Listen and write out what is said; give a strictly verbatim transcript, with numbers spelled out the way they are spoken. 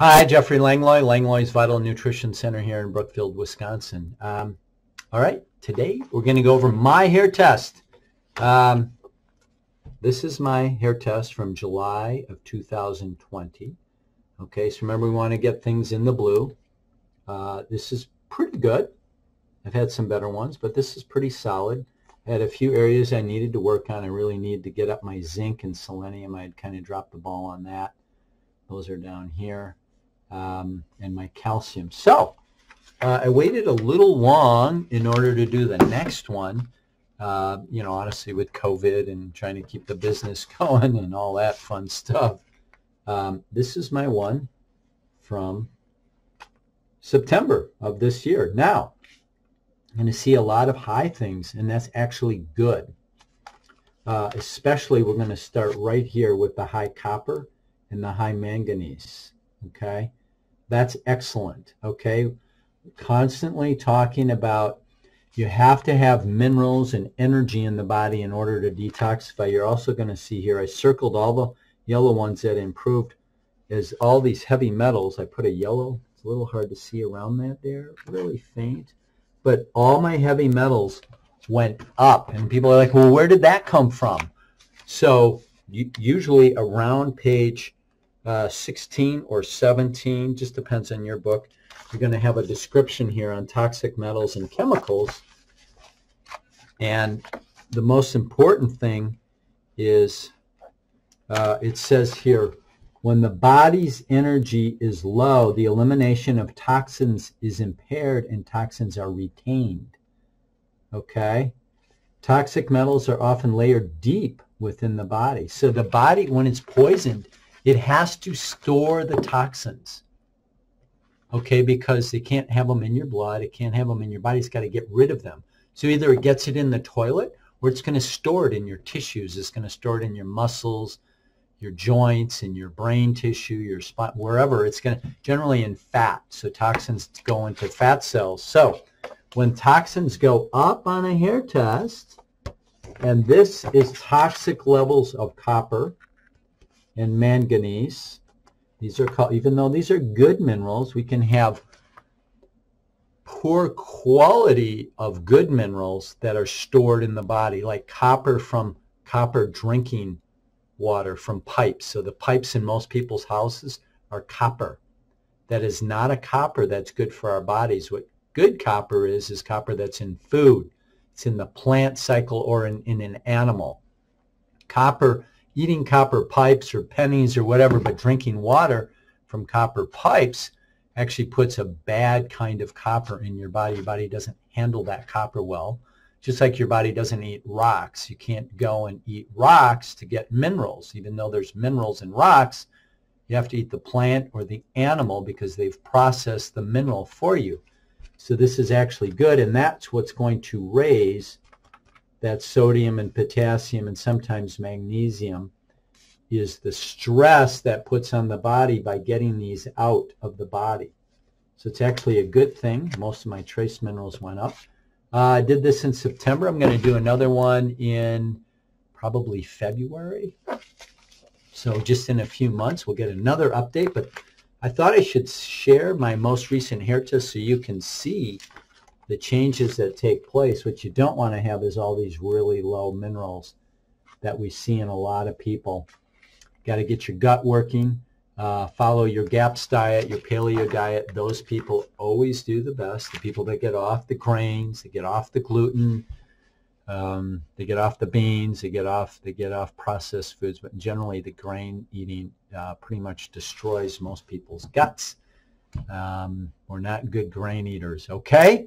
Hi, Jeffrey Langlois, Langlois' Vital Nutrition Center here in Brookfield, Wisconsin. Um, all right, today we're going to go over my hair test. Um, this is my hair test from July of two thousand twenty. Okay, so remember we want to get things in the blue. Uh, this is pretty good. I've had some better ones, but this is pretty solid. I had a few areas I needed to work on. I really needed to get up my zinc and selenium. I had kind of dropped the ball on that. Those are down here. Um, and my calcium. So uh, I waited a little long in order to do the next one, uh, you know, honestly with COVID and trying to keep the business going and all that fun stuff. Um, this is my one from September of this year. Now, I'm going to see a lot of high things, and that's actually good. Uh, especially we're going to start right here with the high copper and the high manganese, okay? That's excellent, okay? Constantly talking about you have to have minerals and energy in the body in order to detoxify. You're also going to see here, I circled all the yellow ones that improved as all these heavy metals. I put a yellow, it's a little hard to see around that there, really faint. But all my heavy metals went up. And people are like, well, where did that come from? So usually around page uh, sixteen or seventeen, just depends on your book, you're going to have a description here on toxic metals and chemicals. And the most important thing is uh, it says here, when the body's energy is low, the elimination of toxins is impaired and toxins are retained, okay? Toxic metals are often layered deep within the body. So the body, when it's poisoned, it has to store the toxins, okay, because they can't have them in your blood. It can't have them in your body. It's got to get rid of them. So either it gets it in the toilet or it's going to store it in your tissues. It's going to store it in your muscles, your joints, and your brain tissue, your spine, wherever. It's going to, generally in fat. So toxins go into fat cells. So when toxins go up on a hair test, and this is toxic levels of copper and manganese. These are called, even though these are good minerals, we can have poor quality of good minerals that are stored in the body, like copper from copper drinking water from pipes. So the pipes in most people's houses are copper. That is not a copper that's good for our bodies. What good copper is, is copper that's in food. It's in the plant cycle or in, in an animal. Copper, eating copper pipes or pennies or whatever, but drinking water from copper pipes actually puts a bad kind of copper in your body. Your body doesn't handle that copper well. Just like your body doesn't eat rocks. You can't go and eat rocks to get minerals. Even though there's minerals in rocks, you have to eat the plant or the animal because they've processed the mineral for you. So this is actually good, and that's what's going to raise that sodium and potassium and sometimes magnesium, is the stress that puts on the body by getting these out of the body. So it's actually a good thing. Most of my trace minerals went up. Uh, I did this in September. I'm going to do another one in probably February. So just in a few months, we'll get another update. But I thought I should share my most recent hair test so you can see the changes that take place. What you don't want to have is all these really low minerals that we see in a lot of people. Got to get your gut working. Uh, follow your GAPS diet, your paleo diet. Those people always do the best. The people that get off the grains, they get off the gluten, um, they get off the beans, they get off they get off processed foods. But generally, the grain eating uh, pretty much destroys most people's guts. Um, we're not good grain eaters. Okay.